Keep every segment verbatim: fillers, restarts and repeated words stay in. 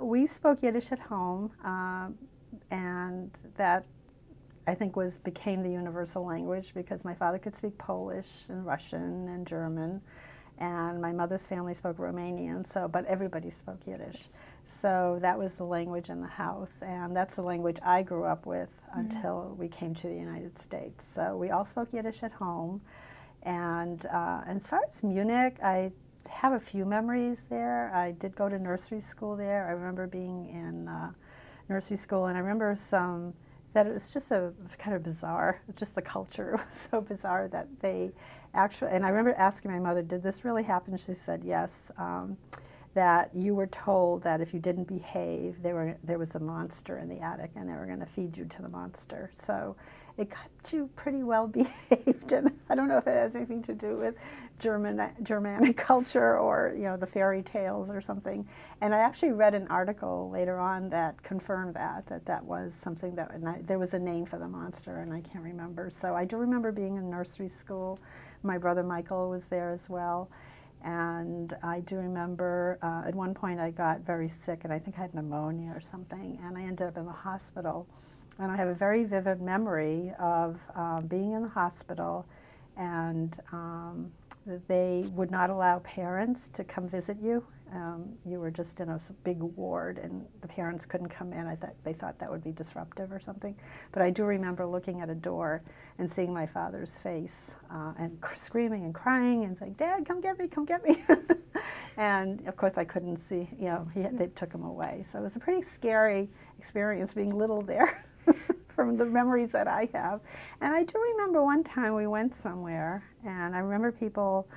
We spoke Yiddish at home, uh, and that I think was became the universal language because my father could speak Polish and Russian and German, and my mother's family spoke Romanian. So, but everybody spoke Yiddish. So that was the language in the house, and that's the language I grew up with mm-hmm. until we came to the United States. So we all spoke Yiddish at home, and uh, as far as Munich, I have a few memories there. I did go to nursery school there. I remember being in uh, nursery school, and I remember some that it was just a kind of bizarre, just the culture was so bizarre that they actually, and I remember asking my mother, did this really happen? She said yes. Um, that you were told that if you didn't behave, they were, there was a monster in the attic and they were going to feed you to the monster. So it got you pretty well behaved, and I don't know if it has anything to do with German, Germanic culture or, you know, the fairy tales or something. And I actually read an article later on that confirmed that, that that was something that, and I, there was a name for the monster and I can't remember. So I do remember being in nursery school. My brother Michael was there as well. And I do remember uh, at one point I got very sick, and I think I had pneumonia or something, and I ended up in the hospital. And I have a very vivid memory of uh, being in the hospital, and um, they would not allow parents to come visit you. Um, you were just in a big ward, and the parents couldn't come in. I thought they thought that would be disruptive or something. But I do remember looking at a door and seeing my father's face uh, and screaming and crying and saying, "Dad, come get me! Come get me!" And of course, I couldn't see. You know, he, they took him away. So it was a pretty scary experience being little there, from the memories that I have. And I do remember one time we went somewhere, and I remember people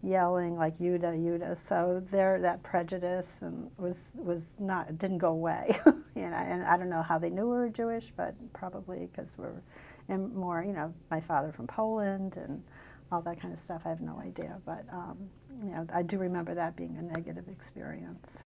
yelling like "Yuda, Yuda," so there that prejudice and was was not didn't go away, you know. And I don't know how they knew we were Jewish, but probably because we're in more, you know, my father from Poland and all that kind of stuff. I have no idea, but um, you know, I do remember that being a negative experience.